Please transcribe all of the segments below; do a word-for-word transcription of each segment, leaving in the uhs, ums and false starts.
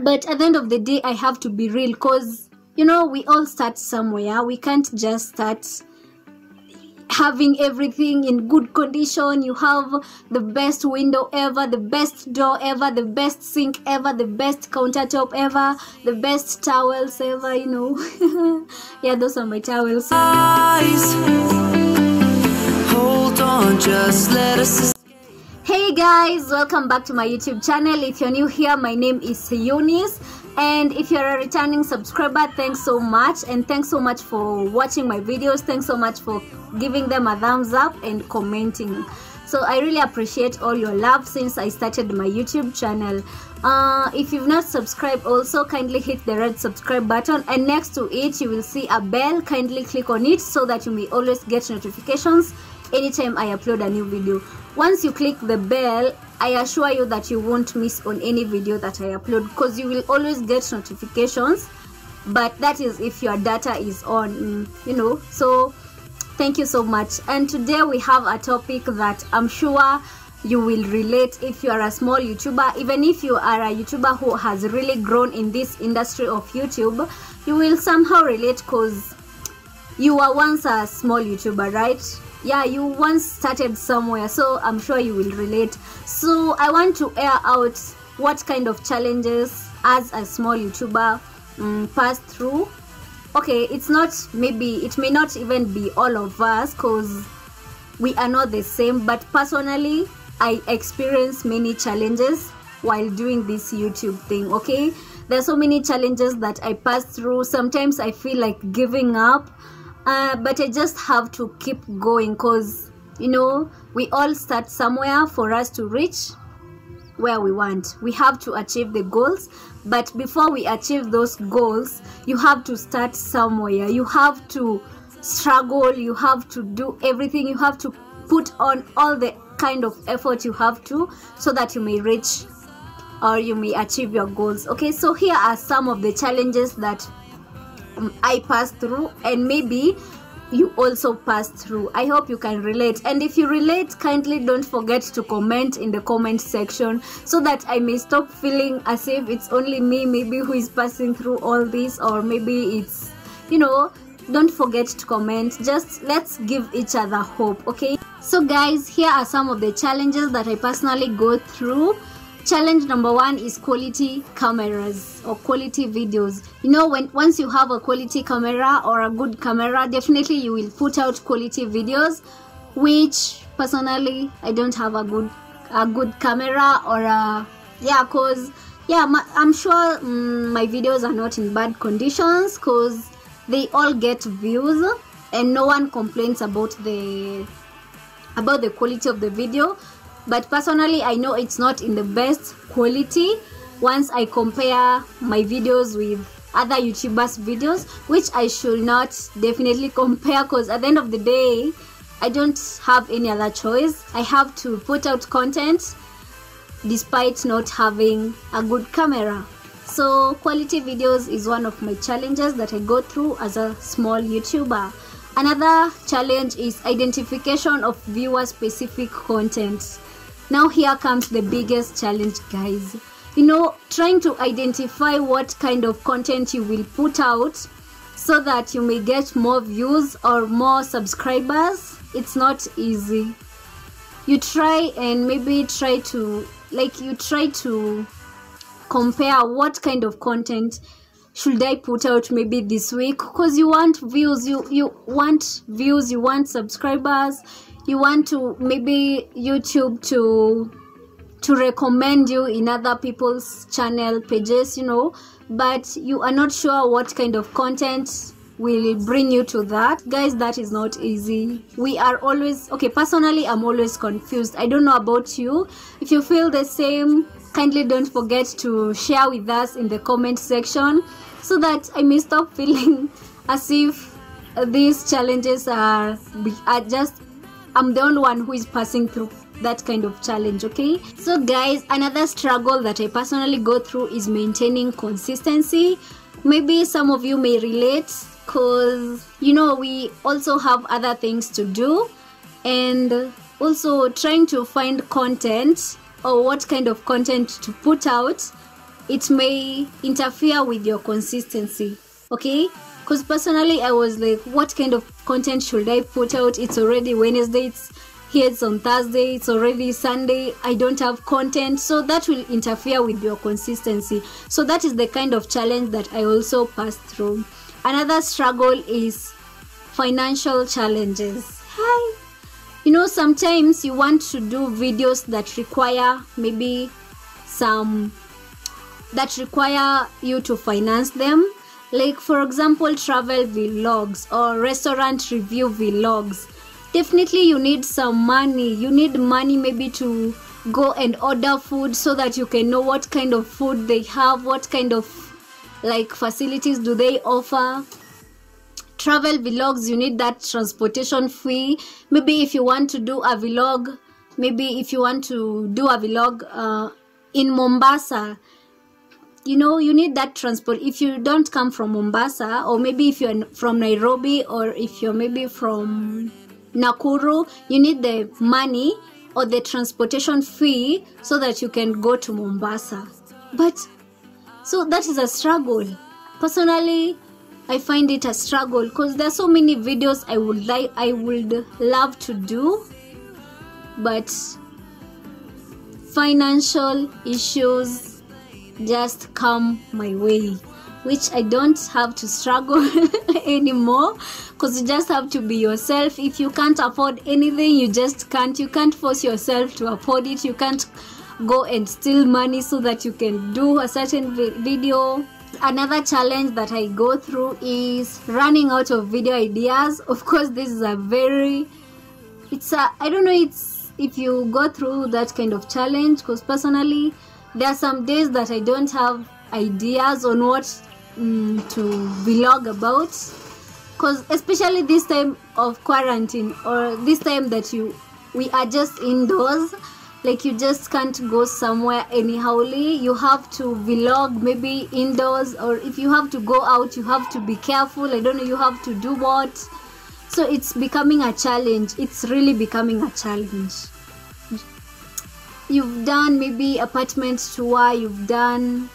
But at the end of the day, I have to be real, because, you know, we all start somewhere. We can't just start having everything in good condition. You have the best window ever, the best door ever, the best sink ever, the best countertop ever, the best towels ever, you know. Yeah, those are my towels. Eyes, hold on, just let us... Hey guys, welcome back to my YouTube channel. If you're new here, my name is Eunice, and if you're a returning subscriber, thanks so much, and thanks so much for watching my videos. Thanks so much for giving them a thumbs up and commenting. So I really appreciate all your love since I started my YouTube channel. Uh, if you've not subscribed, also kindly hit the red subscribe button, and next to it you will see a bell. Kindly click on it so that you may always get notifications anytime I upload a new video. Once you click the bell, I assure you that you won't miss on any video that I upload, because you will always get notifications. But that is if your data is on, you know. So thank you so much. And today we have a topic that I'm sure you will relate if you are a small YouTuber. Even if you are a YouTuber who has really grown in this industry of YouTube, you will somehow relate, because you were once a small YouTuber, right? Yeah, you once started somewhere, so I'm sure you will relate. So I want to air out what kind of challenges as a small YouTuber um, passed through. Okay, it's not, maybe it may not even be all of us, because we are not the same, but personally I experienced many challenges while doing this YouTube thing. Okay, there are so many challenges that I passed through. Sometimes I feel like giving up, Uh, but I just have to keep going, because, you know, we all start somewhere. For us to reach where we want, we have to achieve the goals. But before we achieve those goals, you have to start somewhere. You have to struggle. You have to do everything. You have to put on all the kind of effort you have to, so that you may reach or you may achieve your goals. Okay, so here are some of the challenges that I passed through, and maybe you also passed through. I hope you can relate, and if you relate, kindly don't forget to comment in the comment section, so that I may stop feeling as if it's only me maybe who is passing through all this, or maybe it's, you know. Don't forget to comment. Just let's give each other hope. Okay, so guys, here are some of the challenges that I personally go through. Challenge number one is quality cameras or quality videos. You know, when once you have a quality camera or a good camera, definitely you will put out quality videos, which personally I don't have a good a good camera or a, yeah, cause yeah, my, I'm sure um, my videos are not in bad conditions, cause they all get views and no one complains about the about the quality of the video. But personally, I know it's not in the best quality once I compare my videos with other YouTubers' videos, which I should not definitely compare, because at the end of the day, I don't have any other choice. I have to put out content despite not having a good camera. So quality videos is one of my challenges that I go through as a small YouTuber. Another challenge is identification of viewer-specific content. Now here comes the biggest challenge, guys. You know, trying to identify what kind of content you will put out so that you may get more views or more subscribers, it's not easy. You try and maybe try to, like, you try to compare what kind of content should I put out maybe this week, because you want views, you, you want views, you want subscribers, you want to maybe YouTube to to recommend you in other people's channel pages, you know, but you are not sure what kind of content will bring you to that. Guys, that is not easy. We are always, okay, personally I'm always confused. I don't know about you. If you feel the same, kindly don't forget to share with us in the comment section, so that I may stop feeling as if these challenges are, are just, I'm the only one who is passing through that kind of challenge. Okay, so guys, another struggle that I personally go through is maintaining consistency. Maybe some of you may relate, because, you know, we also have other things to do, and also trying to find content or what kind of content to put out it may interfere with your consistency, okay? Because personally, I was like, what kind of content should I put out? It's already Wednesday, it's here, it's on Thursday, it's already Sunday, I don't have content. So that will interfere with your consistency. So that is the kind of challenge that I also passed through. Another struggle is financial challenges. Hi! You know, sometimes you want to do videos that require maybe some, that require you to finance them. Like for example, travel vlogs or restaurant review vlogs. Definitely you need some money. You need money maybe to go and order food so that you can know what kind of food they have, what kind of like facilities do they offer. Travel vlogs, you need that transportation fee. Maybe if you want to do a vlog, maybe if you want to do a vlog uh, in Mombasa, you know, you need that transport. If you don't come from Mombasa, or maybe if you're from Nairobi, or if you're maybe from Nakuru, you need the money or the transportation fee so that you can go to Mombasa. But, so that is a struggle. Personally, I find it a struggle because there are so many videos I would like, I would love to do, but financial issues just come my way, which I don't have to struggle anymore, because you just have to be yourself. If you can't afford anything, you just can't. You can't force yourself to afford it. You can't go and steal money so that you can do a certain video. Another challenge that I go through is running out of video ideas. Of course, this is a very, it's a, I don't know it's if you go through that kind of challenge, because personally, there are some days that I don't have ideas on what um, to vlog about. Because especially this time of quarantine, or this time that you, we are just indoors. Like you just can't go somewhere anyhowly. You have to vlog maybe indoors, or if you have to go out, you have to be careful. I don't know, you have to do what. So it's becoming a challenge. It's really becoming a challenge. You've done maybe apartment tour, you've done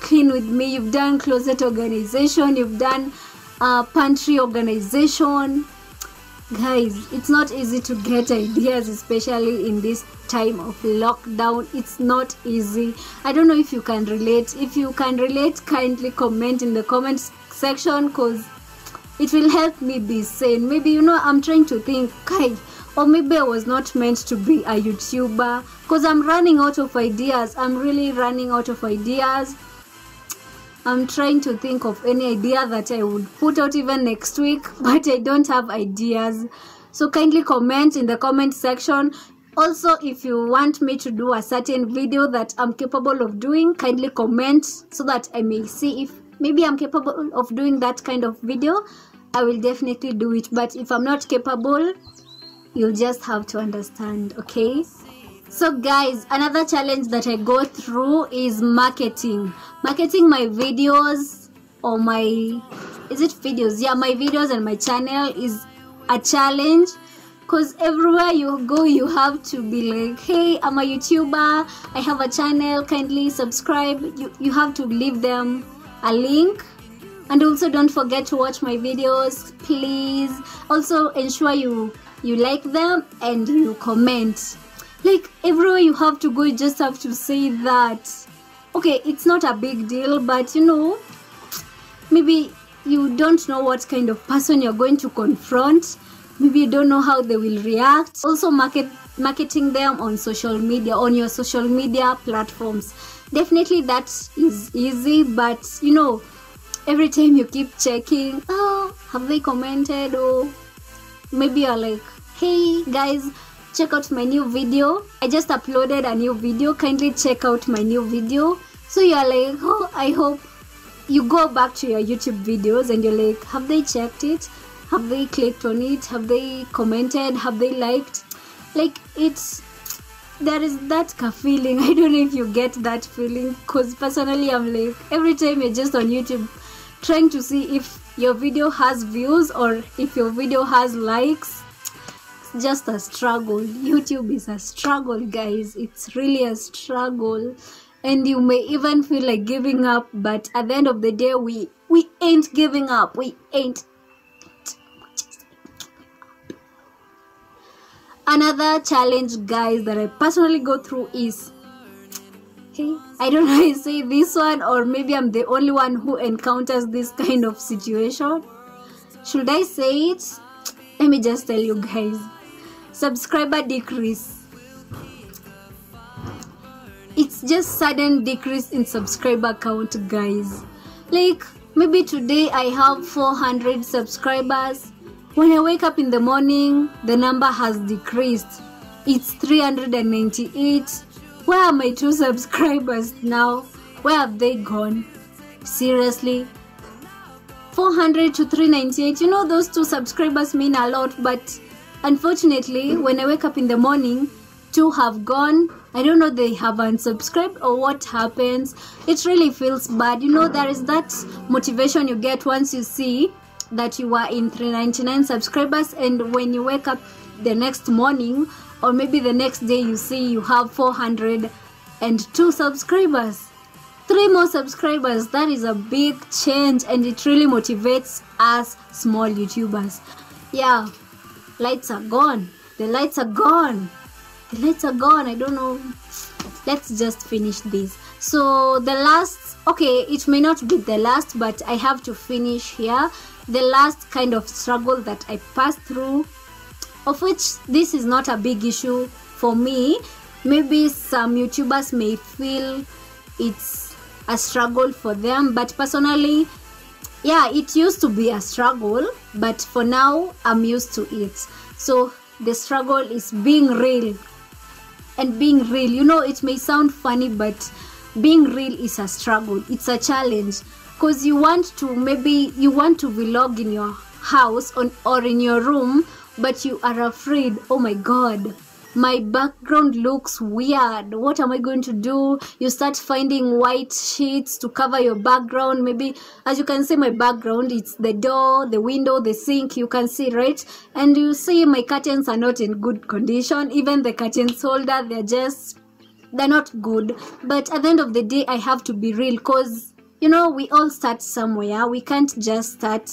clean with me, you've done closet organization, you've done uh, pantry organization. Guys, it's not easy to get ideas, especially in this time of lockdown. It's not easy. I don't know if you can relate. If you can relate, kindly comment in the comment section, because it will help me be sane. Maybe, you know, I'm trying to think, Kai, or maybe I was not meant to be a YouTuber, because I'm running out of ideas. I'm really running out of ideas. I'm trying to think of any idea that I would put out even next week, but I don't have ideas. So kindly comment in the comment section. Also, if you want me to do a certain video that I'm capable of doing, kindly comment so that I may see if maybe I'm capable of doing that kind of video. I will definitely do it. But if I'm not capable, you'll just have to understand, okay? So guys, another challenge that I go through is marketing. Marketing my videos or my, is it videos? Yeah, my videos and my channel is a challenge, because everywhere you go, you have to be like, hey, I'm a YouTuber, I have a channel, kindly subscribe. You, you have to leave them a link. And also don't forget to watch my videos, please. Also ensure you, you like them and you comment. Like everywhere you have to go, you just have to say that. Okay, it's not a big deal, but you know, maybe you don't know what kind of person you're going to confront. Maybe you don't know how they will react. Also market, marketing them on social media, on your social media platforms. Definitely that is easy, but you know, every time you keep checking, oh, have they commented? Or maybe you're like, hey guys, check out my new video. I just uploaded a new video. Kindly check out my new video. So you're like, oh, I hope you go back to your YouTube videos and you're like, have they checked it? Have they clicked on it? Have they commented? Have they liked? Like it's, there is that feeling. I don't know if you get that feeling, because personally I'm like, every time you're just on YouTube trying to see if your video has views or if your video has likes. Just a struggle. YouTube is a struggle, guys. It's really a struggle. and you may even feel like giving up, but at the end of the day, we we ain't giving up. We ain't. Another challenge, guys, that I personally go through is, hey, I don't know if I say this one, or maybe I'm the only one who encounters this kind of situation. Should I say it? Let me just tell you guys. Subscriber decrease. It's just sudden decrease in subscriber count, guys. Like, maybe today I have four hundred subscribers. When I wake up in the morning, the number has decreased. It's three hundred ninety-eight. Where are my two subscribers now? Where have they gone? Seriously? four hundred to three ninety-eight. You know, those two subscribers mean a lot, but unfortunately, when I wake up in the morning, two have gone. I don't know, they have unsubscribed or what happens. It really feels bad. You know, there is that motivation you get once you see that you are in three ninety-nine subscribers, and when you wake up the next morning or maybe the next day, you see you have four hundred two subscribers, three more subscribers. That is a big change, and it really motivates us small YouTubers. Yeah, lights are gone, the lights are gone, the lights are gone. I don't know, let's just finish this. So the last, okay, it may not be the last, but I have to finish here. The last kind of struggle that I passed through, of which this is not a big issue for me. Maybe some YouTubers may feel it's a struggle for them, but personally, yeah, it used to be a struggle, but for now I'm used to it. So the struggle is being real, and being real, you know, it may sound funny, but being real is a struggle. It's a challenge. Because you want to, maybe you want to vlog in your house on, or in your room, but you are afraid, oh my god, my background looks weird, what am I going to do? You start finding white sheets to cover your background. Maybe, as you can see my background, it's the door, the window, the sink, you can see, right? And you see my curtains are not in good condition, even the curtains holder, they're just, they're not good. But at the end of the day, I have to be real, because you know, we all start somewhere. We can't just start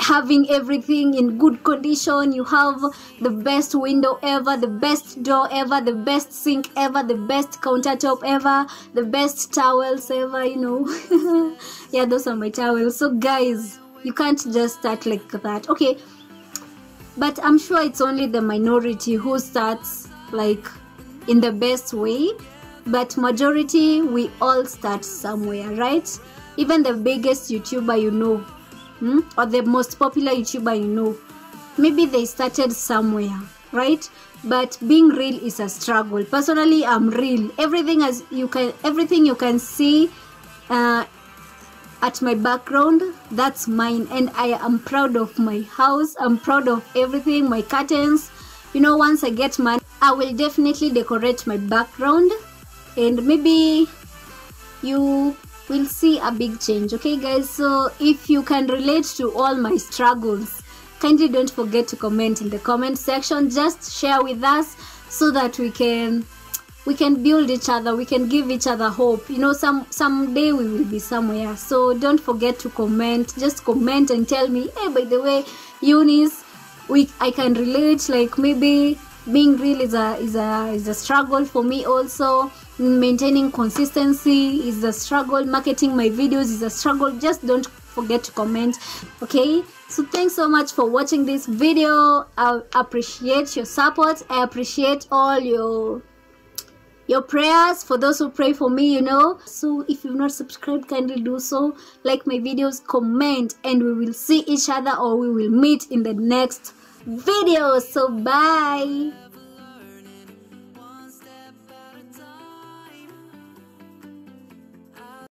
having everything in good condition. You have the best window ever, the best door ever, the best sink ever, the best countertop ever, the best towels ever, you know. Yeah, those are my towels. So guys, you can't just start like that. Okay, but I'm sure it's only the minority who starts like in the best way. But majority, we all start somewhere, right? Even the biggest YouTuber you know, hmm? or the most popular YouTuber you know, maybe they started somewhere, right? But being real is a struggle. Personally, I'm real. Everything as you can, everything you can see uh, at my background, that's mine, and I am proud of my house. I'm proud of everything, my curtains. You know, once I get money, I will definitely decorate my background. And maybe you will see a big change. Okay guys, so if you can relate to all my struggles, kindly don't forget to comment in the comment section. Just share with us so that we can we can build each other, we can give each other hope. You know, some someday we will be somewhere. So don't forget to comment. Just comment and tell me, hey, by the way, Eunice, we I can relate, like maybe being real is a is a is a struggle for me also. Maintaining consistency is a struggle. Marketing my videos is a struggle. Just don't forget to comment. Okay, so thanks so much for watching this video. I appreciate your support. I appreciate all your your prayers, for those who pray for me, you know. So if you've not subscribed, kindly do so. Like my videos, comment, and we will see each other, or we will meet in the next video. So bye.